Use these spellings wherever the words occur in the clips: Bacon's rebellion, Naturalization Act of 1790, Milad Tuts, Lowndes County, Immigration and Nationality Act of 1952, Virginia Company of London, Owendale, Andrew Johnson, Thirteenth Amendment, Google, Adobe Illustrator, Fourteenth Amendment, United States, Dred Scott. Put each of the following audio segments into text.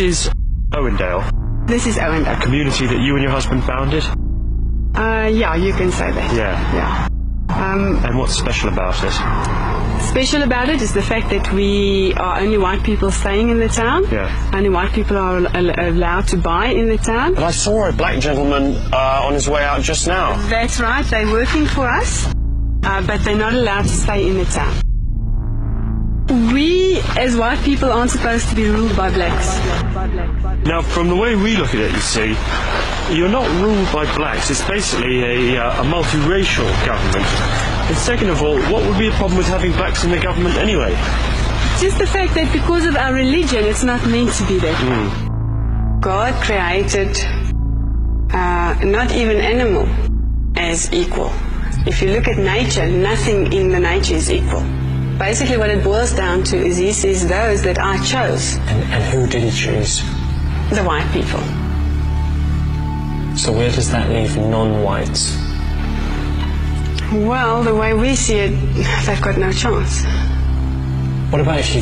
is Owendale. This is Owendale. A community that you and your husband founded? Yeah, you can say that. Yeah. Yeah. And what's special about it? Special about it is the fact that we are only white people staying in the town. Yeah. Only white people are allowed to buy in the town. And I saw a black gentleman on his way out just now. That's right, they're working for us, but they're not allowed to stay in the town. We, as white people, aren't supposed to be ruled by blacks. Now, from the way we look at it, you see, you're not ruled by blacks. It's basically a multiracial government. And second of all, what would be a problem with having blacks in the government anyway? Just the fact that because of our religion, it's not meant to be that. Mm. God created not even animal as equal. If you look at nature, nothing in the nature is equal. Basically what it boils down to is he sees those that I chose. And who did he choose? The white people. So where does that leave non-whites? Well, the way we see it, they've got no chance. What about if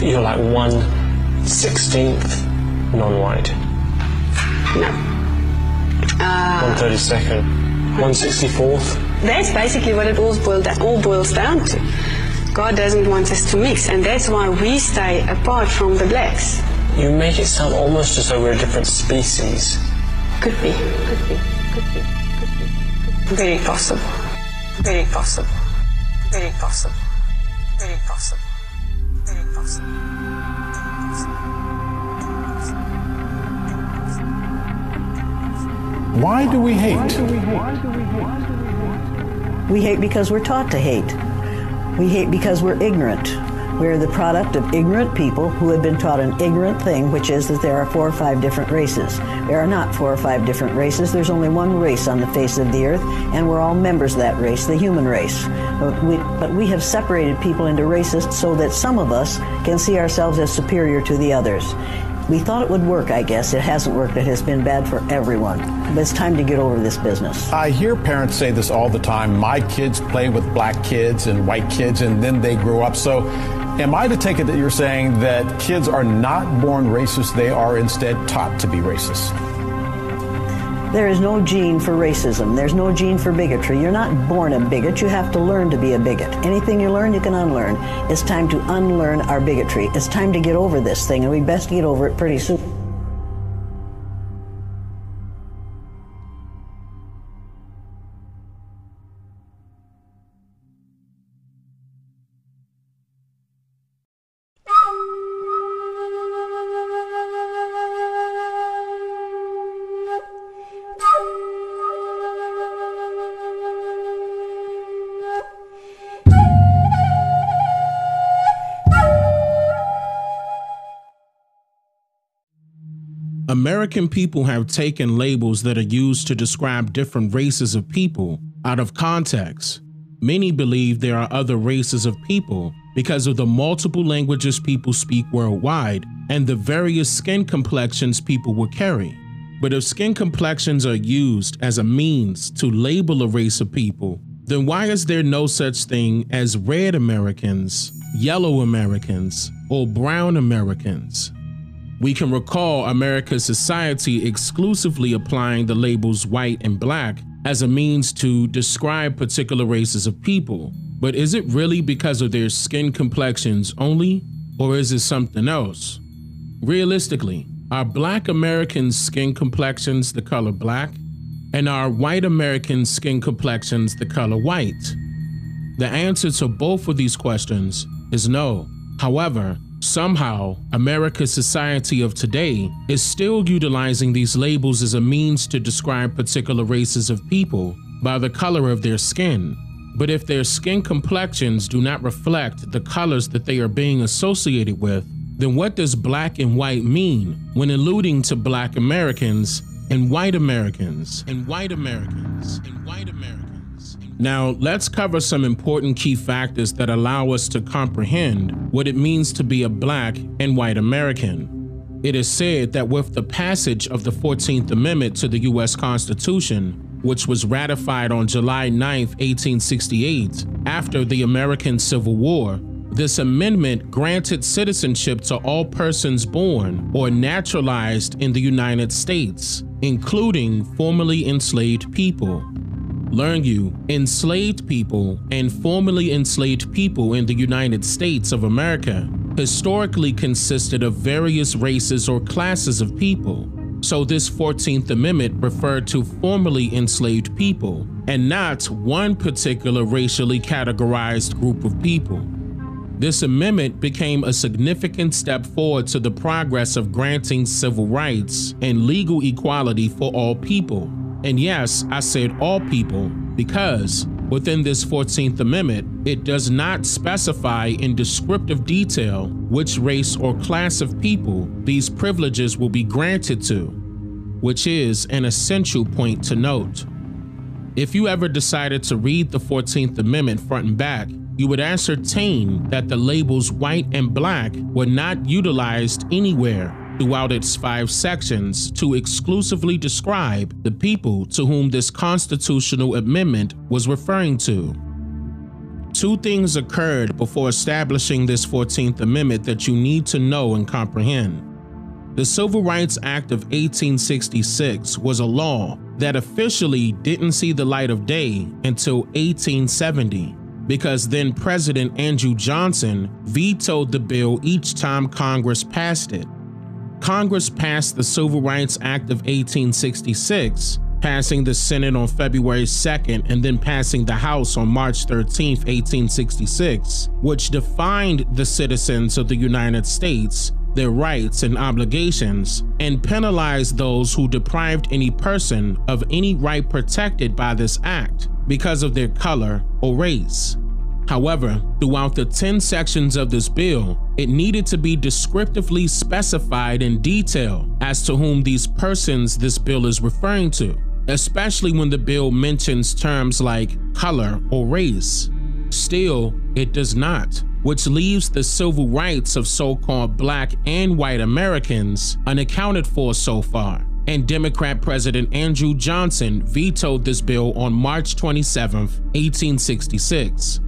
you're like 1/16th non-white? No. 1/32nd, 1/64th. That's basically what it all boils down to. God doesn't want us to mix, and that's why we stay apart from the blacks. You make it sound almost as though we're a different species. Could be. Could be. Very possible. Very possible. Very possible. Very possible. Very possible. Why do we hate? We hate because we're taught to hate. We hate because we're ignorant. We're the product of ignorant people who have been taught an ignorant thing, which is that there are 4 or 5 different races. There are not 4 or 5 different races. There's only one race on the face of the earth, and we're all members of that race, the human race. But we have separated people into races so that some of us can see ourselves as superior to the others. We thought it would work, I guess. It hasn't worked. It has been bad for everyone. But it's time to get over this business. I hear parents say this all the time. My kids play with black kids and white kids, and then they grow up. So am I to take it that you're saying that kids are not born racist, they are instead taught to be racist? There is no gene for racism. There's no gene for bigotry. You're not born a bigot. You have to learn to be a bigot. Anything you learn, you can unlearn. It's time to unlearn our bigotry. It's time to get over this thing, and we best get over it pretty soon. American people have taken labels that are used to describe different races of people out of context. Many believe there are other races of people because of the multiple languages people speak worldwide and the various skin complexions people will carry. But if skin complexions are used as a means to label a race of people, then why is there no such thing as red Americans, yellow Americans, or brown Americans? We can recall America's society exclusively applying the labels white and black as a means to describe particular races of people. But is it really because of their skin complexions only, or is it something else? Realistically, are black Americans' skin complexions the color black? And are white Americans' skin complexions the color white? The answer to both of these questions is no. However, somehow, America's society of today is still utilizing these labels as a means to describe particular races of people by the color of their skin. But if their skin complexions do not reflect the colors that they are being associated with, then what does black and white mean when alluding to black Americans and white Americans and white Americans and white Americans? Now, let's cover some important key factors that allow us to comprehend what it means to be a black and white American. It is said that with the passage of the 14th Amendment to the U.S. Constitution, which was ratified on July 9, 1868, after the American Civil War, This amendment granted citizenship to all persons born or naturalized in the United States, including formerly enslaved people. Learn you, enslaved people and formerly enslaved people in the United States of America historically consisted of various races or classes of people. So this 14th Amendment referred to formerly enslaved people and not one particular racially categorized group of people. This amendment became a significant step forward to the progress of granting civil rights and legal equality for all people. And yes, I said all people, because within this 14th Amendment, it does not specify in descriptive detail which race or class of people these privileges will be granted to, which is an essential point to note. If you ever decided to read the 14th Amendment front and back, you would ascertain that the labels white and black were not utilized anywhere throughout its 5 sections to exclusively describe the people to whom this constitutional amendment was referring to. 2 things occurred before establishing this 14th Amendment that you need to know and comprehend. The Civil Rights Act of 1866 was a law that officially didn't see the light of day until 1870. Because then President Andrew Johnson vetoed the bill each time Congress passed it. Congress passed the Civil Rights Act of 1866, passing the Senate on February 2nd and then passing the House on March 13th, 1866, which defined the citizens of the United States, their rights and obligations, and penalized those who deprived any person of any right protected by this act because of their color or race. However, throughout the 10 sections of this bill, it needed to be descriptively specified in detail as to whom these persons this bill is referring to, especially when the bill mentions terms like color or race. Still, it does not, which leaves the civil rights of so-called black and white Americans unaccounted for so far. And Democrat President Andrew Johnson vetoed this bill on March 27, 1866.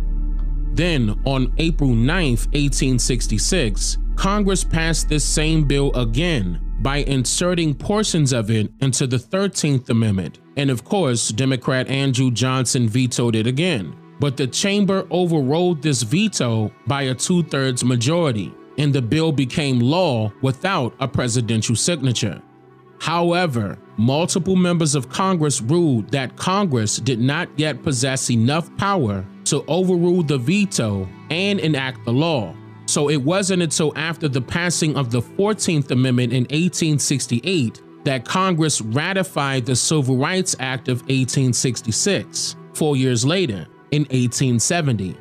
Then, on April 9, 1866, Congress passed this same bill again by inserting portions of it into the 13th Amendment. And of course, Democrat Andrew Johnson vetoed it again. But the chamber overrode this veto by a 2/3 majority, and the bill became law without a presidential signature. However, multiple members of Congress ruled that Congress did not yet possess enough power to overrule the veto and enact the law. So it wasn't until after the passing of the 14th Amendment in 1868 that Congress ratified the Civil Rights Act of 1866, 4 years later, in 1870.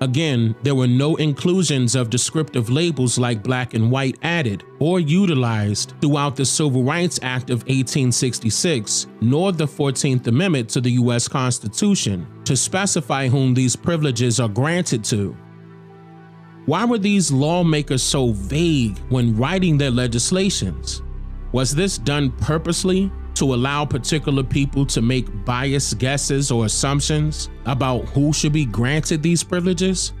Again, there were no inclusions of descriptive labels like black and white added or utilized throughout the Civil Rights Act of 1866, nor the 14th Amendment to the U.S. Constitution to specify whom these privileges are granted to. Why were these lawmakers so vague when writing their legislations? Was this done purposely to allow particular people to make biased guesses or assumptions about who should be granted these privileges?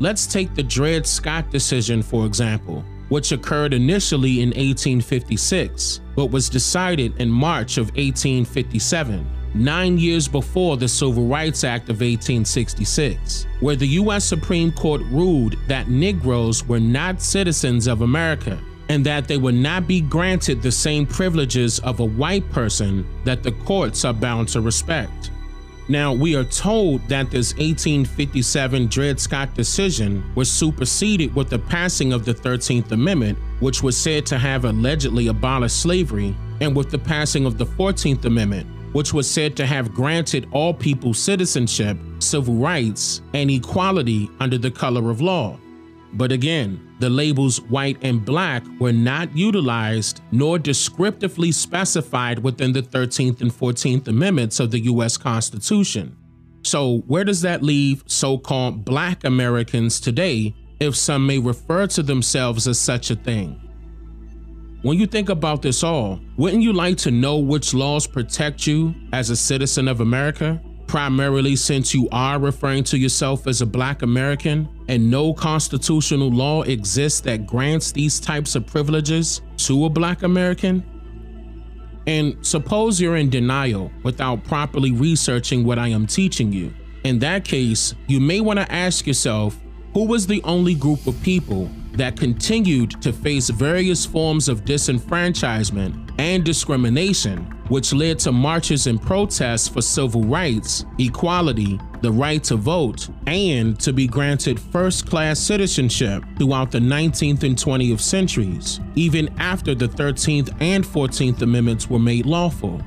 Let's take the Dred Scott decision, for example, which occurred initially in 1856, but was decided in March of 1857, 9 years before the Civil Rights Act of 1866, where the U.S. Supreme Court ruled that Negroes were not citizens of America, and that they would not be granted the same privileges of a white person that the courts are bound to respect. Now, we are told that this 1857 Dred Scott decision was superseded with the passing of the 13th Amendment, which was said to have allegedly abolished slavery, and with the passing of the 14th Amendment, which was said to have granted all people citizenship, civil rights, and equality under the color of law. But again, the labels white and black were not utilized nor descriptively specified within the 13th and 14th Amendments of the U.S. Constitution. So where does that leave so-called black Americans today, if some may refer to themselves as such a thing? When you think about this all, wouldn't you like to know which laws protect you as a citizen of America, primarily since you are referring to yourself as a Black American, and no constitutional law exists that grants these types of privileges to a Black American? And suppose you're in denial without properly researching what I am teaching you. In that case, you may want to ask yourself, who was the only group of people that continued to face various forms of disenfranchisement and discrimination, which led to marches and protests for civil rights, equality, the right to vote, and to be granted first-class citizenship throughout the 19th and 20th centuries, even after the 13th and 14th Amendments were made lawful.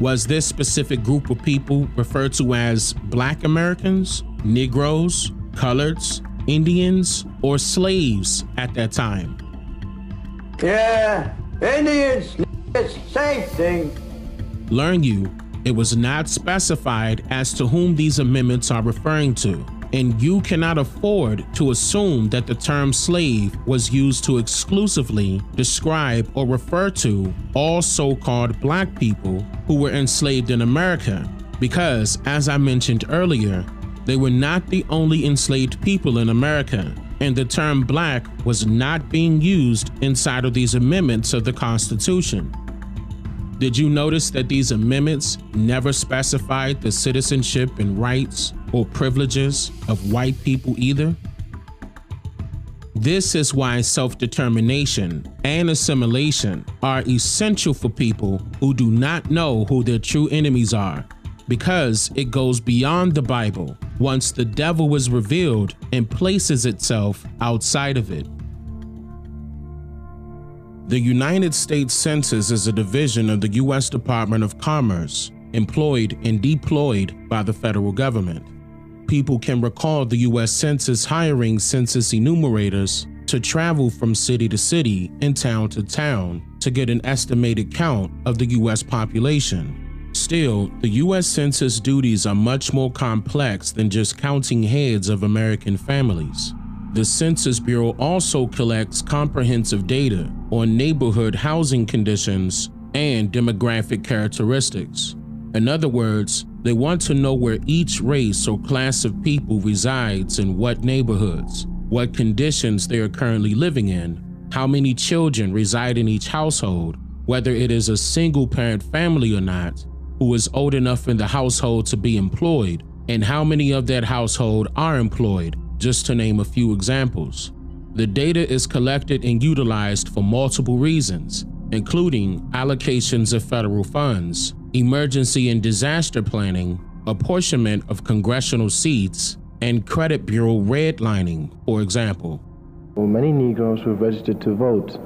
Was this specific group of people referred to as Black Americans, Negroes, Coloreds, Indians, or slaves at that time? Yeah, Indians, same thing. Learn you, it was not specified as to whom these amendments are referring to, and you cannot afford to assume that the term slave was used to exclusively describe or refer to all so-called Black people who were enslaved in America, because, as I mentioned earlier, they were not the only enslaved people in America, and the term Black was not being used inside of these amendments of the Constitution. Did you notice that these amendments never specified the citizenship and rights or privileges of white people either? This is why self-determination and assimilation are essential for people who do not know who their true enemies are, because it goes beyond the Bible once the devil is revealed and places itself outside of it. The United States Census is a division of the U.S. Department of Commerce, employed and deployed by the federal government. People can recall the U.S. Census hiring census enumerators to travel from city to city and town to town to get an estimated count of the U.S. population. Still, the U.S. Census duties are much more complex than just counting heads of American families. The Census Bureau also collects comprehensive data on neighborhood housing conditions and demographic characteristics. In other words, they want to know where each race or class of people resides in what neighborhoods, what conditions they are currently living in, how many children reside in each household, whether it is a single-parent family or not, who is old enough in the household to be employed, and how many of that household are employed, just to name a few examples. The data is collected and utilized for multiple reasons, including allocations of federal funds, emergency and disaster planning, apportionment of congressional seats, and credit bureau redlining, for example. Well, many Negroes who registered to vote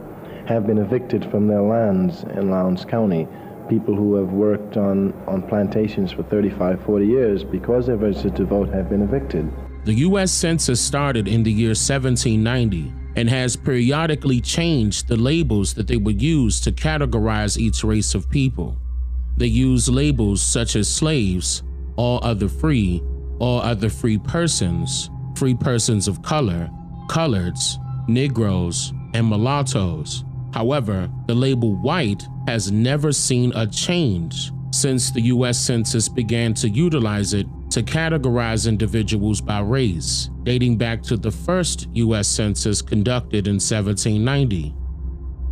have been evicted from their lands in Lowndes County. People who have worked on plantations for 35, 40 years because they've registered to vote have been evicted. The U.S. Census started in the year 1790 and has periodically changed the labels that they would use to categorize each race of people. They use labels such as slaves, all other free persons of color, Coloreds, Negroes, and mulattoes. However, the label white has never seen a change since the U.S. Census began to utilize it to categorize individuals by race, dating back to the first U.S. Census conducted in 1790.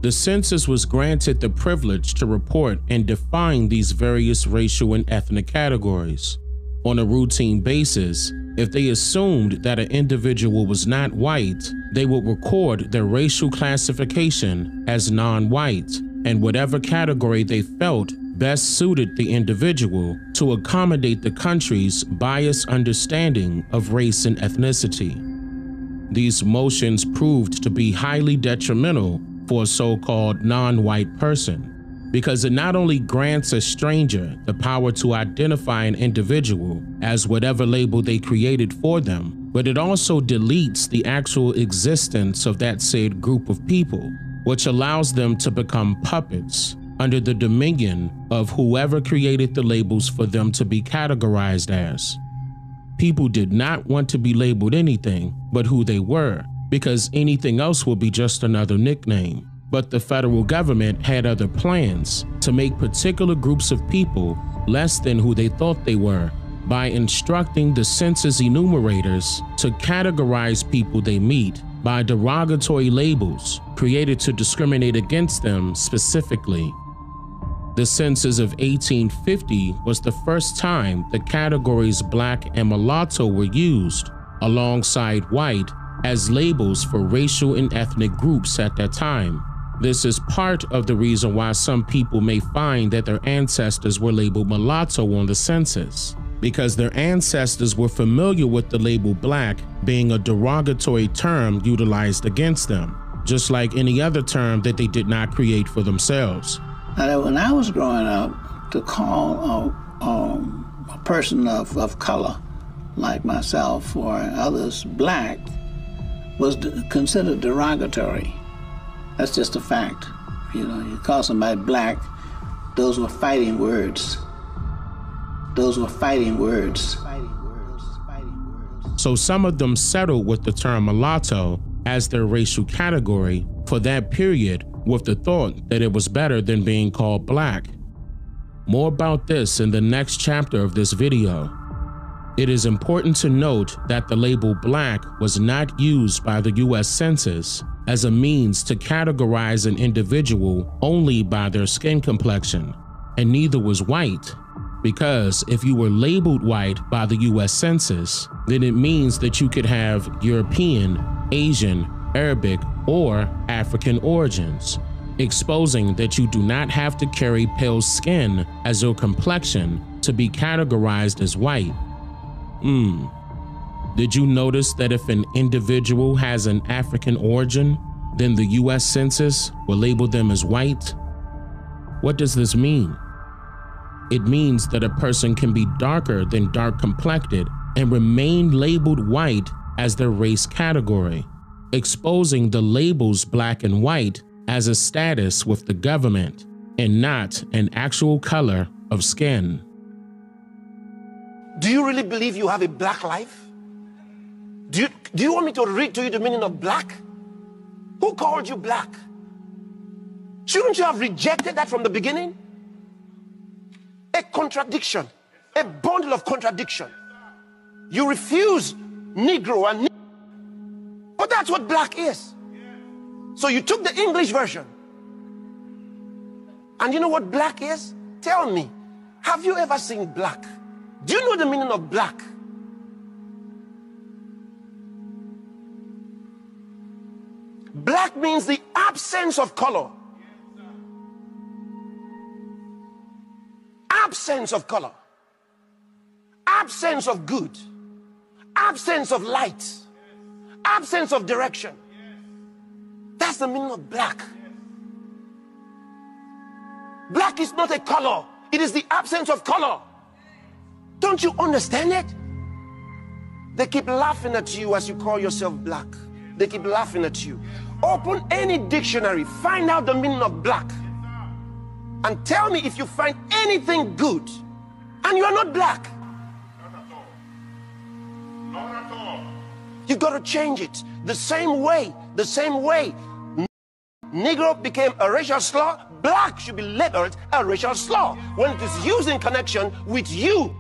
The census was granted the privilege to report and define these various racial and ethnic categories. On a routine basis, if they assumed that an individual was not white, they would record their racial classification as non-white and whatever category they felt best suited the individual to accommodate the country's biased understanding of race and ethnicity. These motions proved to be highly detrimental for a so-called non-white person, because it not only grants a stranger the power to identify an individual as whatever label they created for them, but it also deletes the actual existence of that said group of people, which allows them to become puppets under the dominion of whoever created the labels for them to be categorized as. People did not want to be labeled anything but who they were, because anything else would be just another nickname. but the federal government had other plans to make particular groups of people less than who they thought they were by instructing the census enumerators to categorize people they meet by derogatory labels created to discriminate against them specifically. The census of 1850 was the first time the categories black and mulatto were used alongside white as labels for racial and ethnic groups at that time. This is part of the reason why some people may find that their ancestors were labeled mulatto on the census, because their ancestors were familiar with the label black being a derogatory term utilized against them, just like any other term that they did not create for themselves. When I was growing up, to call a person of color, like myself or others, black, was considered derogatory. That's just a fact. You know, you call somebody black, those were fighting words. Those were fighting words. So some of them settled with the term mulatto as their racial category for that period, with the thought that it was better than being called black. More about this in the next chapter of this video. It is important to note that the label black was not used by the U.S. Census as a means to categorize an individual only by their skin complexion, and neither was white, because if you were labeled white by the U.S. Census, then it means that you could have European, Asian, Arabic, or African origins, exposing that you do not have to carry pale skin as your complexion to be categorized as white. Did you notice that if an individual has an African origin, then the U.S. Census will label them as white? What does this mean? It means that a person can be darker than dark-complected and remain labeled white as their race category, exposing the labels black and white as a status with the government and not an actual color of skin. Do you really believe you have a black life? Do you want me to read to you the meaning of black? Who called you black? Shouldn't you have rejected that from the beginning? A contradiction, a bundle of contradiction. You refuse Negro and but that's what black is. So you took the English version. And you know what black is? Tell me, have you ever seen black? Do you know the meaning of black? Black means the absence of color. Absence of color. Absence of good. Absence of light. Absence of direction. Yes. That's the meaning of black. Yes. Black is not a color. It is the absence of color. Don't you understand it? They keep laughing at you as you call yourself black. They keep laughing at you. Open any dictionary. Find out the meaning of black. And tell me if you find anything good. And you are not black. Not at all. Not at all. You got to change it. The same way Negro became a racial slur, black should be labeled a racial slur when it is used in connection with you.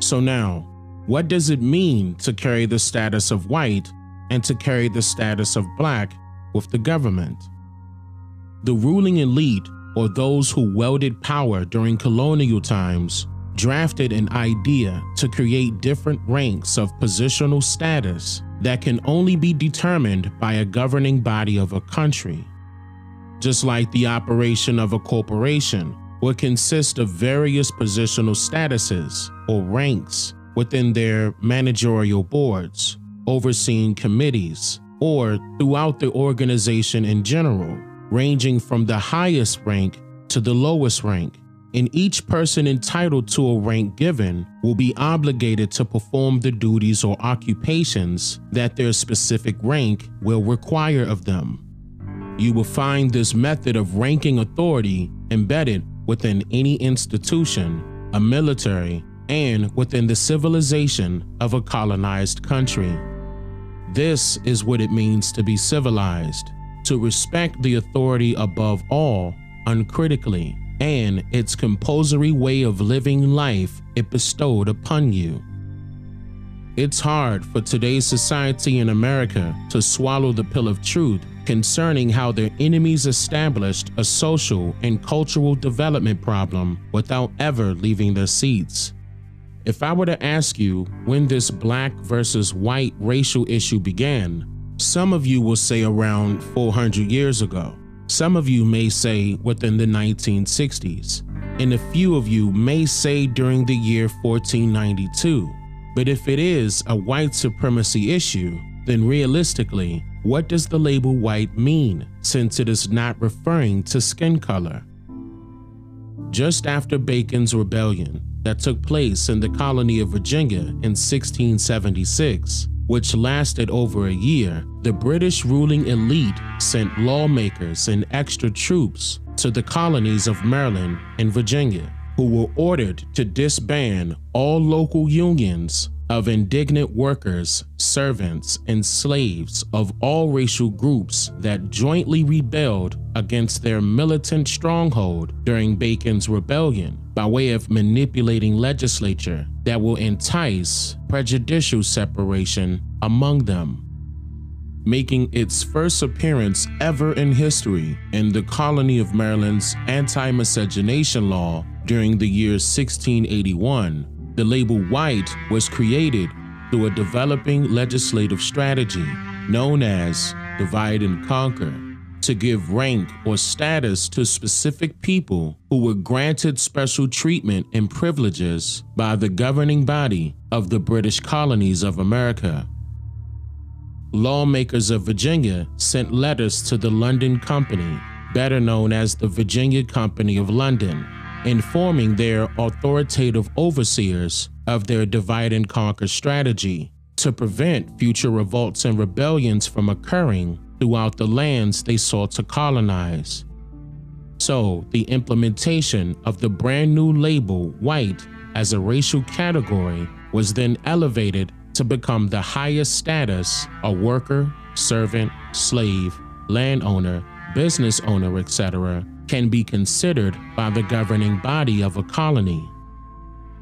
So now, what does it mean to carry the status of white and to carry the status of black with the government? The ruling elite, or those who wielded power during colonial times, drafted an idea to create different ranks of positional status that can only be determined by a governing body of a country. Just like the operation of a corporation would consist of various positional statuses or ranks within their managerial boards, overseeing committees, or throughout the organization in general, ranging from the highest rank to the lowest rank, and each person entitled to a rank given will be obligated to perform the duties or occupations that their specific rank will require of them. You will find this method of ranking authority embedded within any institution, a military, and within the civilization of a colonized country. This is what it means to be civilized, to respect the authority above all, uncritically, and its compulsory way of living life it bestowed upon you. It's hard for today's society in America to swallow the pill of truth concerning how their enemies established a social and cultural development problem without ever leaving their seats. If I were to ask you when this black versus white racial issue began, some of you will say around 400 years ago. Some of you may say within the 1960s, and a few of you may say during the year 1492. But if it is a white supremacy issue, then realistically, what does the label white mean, since it is not referring to skin color? Just after Bacon's rebellion that took place in the colony of Virginia in 1676, which lasted over a year, the British ruling elite sent lawmakers and extra troops to the colonies of Maryland and Virginia, who were ordered to disband all local unions of indignant workers, servants, and slaves of all racial groups that jointly rebelled against their militant stronghold during Bacon's rebellion by way of manipulating legislature that will entice prejudicial separation among them. Making its first appearance ever in history in the colony of Maryland's anti-miscegenation law during the year 1681, the label white was created through a developing legislative strategy known as divide and conquer, to give rank or status to specific people who were granted special treatment and privileges by the governing body of the British colonies of America. Lawmakers of Virginia sent letters to the London Company, better known as the Virginia Company of London, informing their authoritative overseers of their divide and conquer strategy to prevent future revolts and rebellions from occurring throughout the lands they sought to colonize. So, the implementation of the brand new label white as a racial category was then elevated to become the highest status a worker, servant, slave, landowner, business owner, etc. can be considered by the governing body of a colony.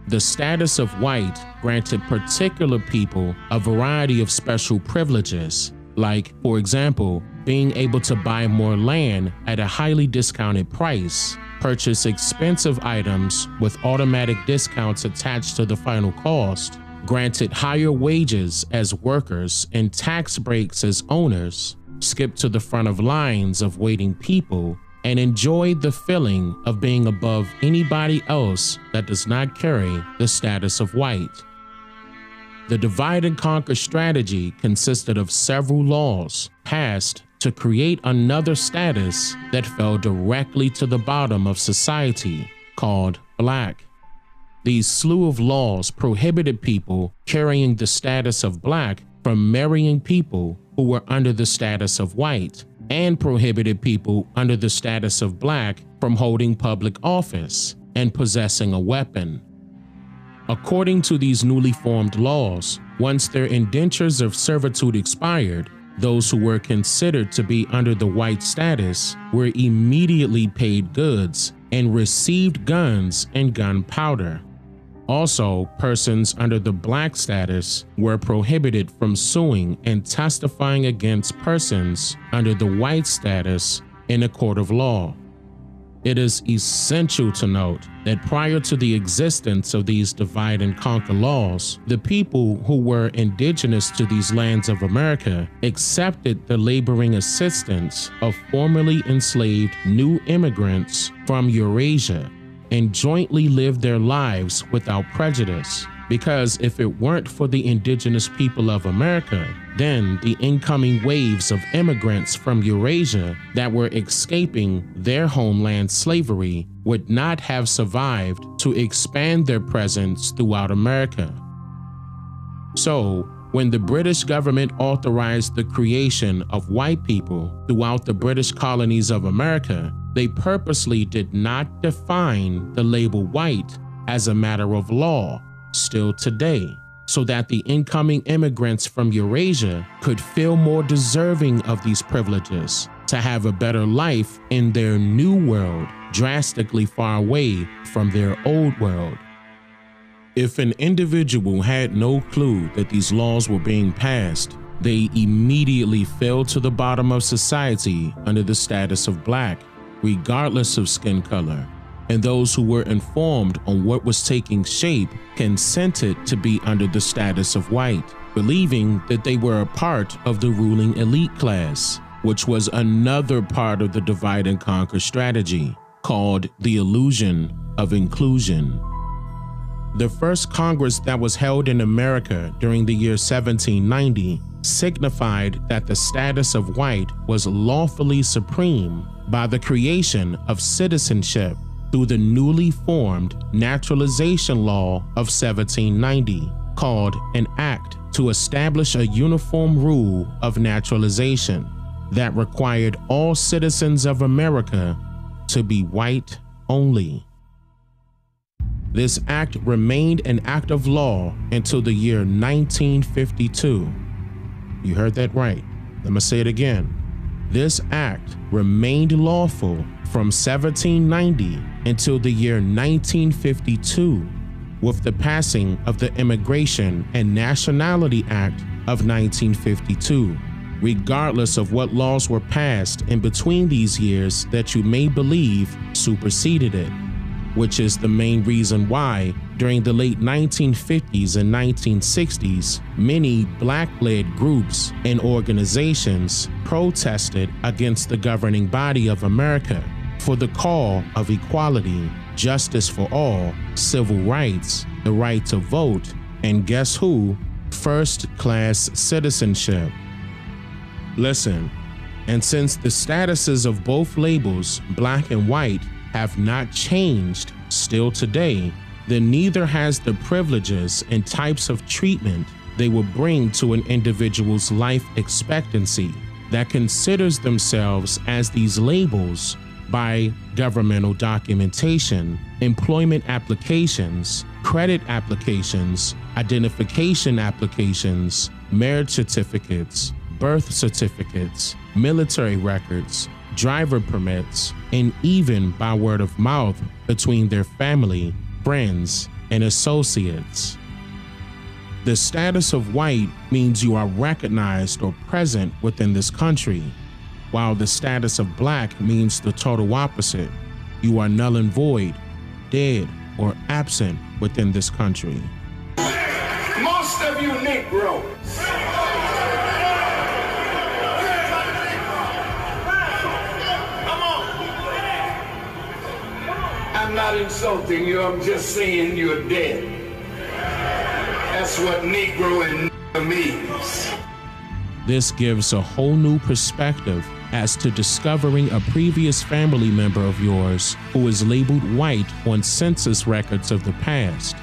The status of white granted particular people a variety of special privileges, like, for example, being able to buy more land at a highly discounted price, purchase expensive items with automatic discounts attached to the final cost, granted higher wages as workers and tax breaks as owners, skipped to the front of lines of waiting people, and enjoyed the feeling of being above anybody else that does not carry the status of white. The divide and conquer strategy consisted of several laws passed to create another status that fell directly to the bottom of society, called black. These slew of laws prohibited people carrying the status of black from marrying people who were under the status of white, and prohibited people under the status of black from holding public office and possessing a weapon. According to these newly formed laws, once their indentures of servitude expired, those who were considered to be under the white status were immediately paid goods and received guns and gunpowder. Also, persons under the black status were prohibited from suing and testifying against persons under the white status in a court of law. It is essential to note that prior to the existence of these divide and conquer laws, the people who were indigenous to these lands of America accepted the laboring assistance of formerly enslaved new immigrants from Eurasia, and jointly lived their lives without prejudice, because if it weren't for the indigenous people of America, then the incoming waves of immigrants from Eurasia that were escaping their homeland slavery would not have survived to expand their presence throughout America. So, when the British government authorized the creation of white people throughout the British colonies of America, they purposely did not define the label white as a matter of law, still today, so that the incoming immigrants from Eurasia could feel more deserving of these privileges, to have a better life in their new world, drastically far away from their old world. If an individual had no clue that these laws were being passed, they immediately fell to the bottom of society under the status of black, regardless of skin color, and those who were informed on what was taking shape consented to be under the status of white, believing that they were a part of the ruling elite class, which was another part of the divide and conquer strategy, called the illusion of inclusion. The first Congress that was held in America during the year 1790 signified that the status of white was lawfully supreme by the creation of citizenship through the newly formed Naturalization Law of 1790, called an Act to Establish a Uniform Rule of Naturalization that required all citizens of America to be white only. This act remained an act of law until the year 1952. You heard that right. Let me say it again. This act remained lawful from 1790 until the year 1952, with the passing of the Immigration and Nationality Act of 1952. Regardless of what laws were passed in between these years that you may believe superseded it, which is the main reason why, during the late 1950s and 1960s, many black-led groups and organizations protested against the governing body of America for the call of equality, justice for all, civil rights, the right to vote, and guess who? First-class citizenship. Listen, and since the statuses of both labels, black and white, have not changed still today, then neither has the privileges and types of treatment they will bring to an individual's life expectancy that considers themselves as these labels by governmental documentation, employment applications, credit applications, identification applications, marriage certificates, birth certificates, military records, driver permits, and even by word of mouth between their family, friends, and associates. The status of white means you are recognized or present within this country, while the status of black means the total opposite. You are null and void, dead, or absent within this country. Most of you Negroes, I'm not insulting you, I'm just saying you're dead. That's what Negro and nigger means. This gives a whole new perspective as to discovering a previous family member of yours who is labeled white on census records of the past.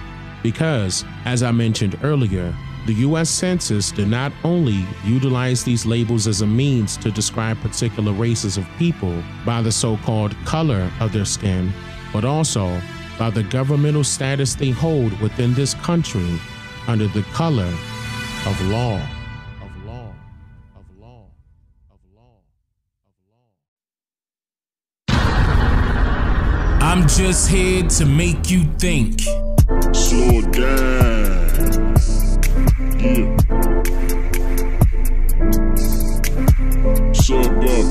Because, as I mentioned earlier, the U.S. Census did not only utilize these labels as a means to describe particular races of people by the so-called color of their skin, but also by the governmental status they hold within this country under the color of law. I'm just here to make you think. So damn. Yeah. Suburb.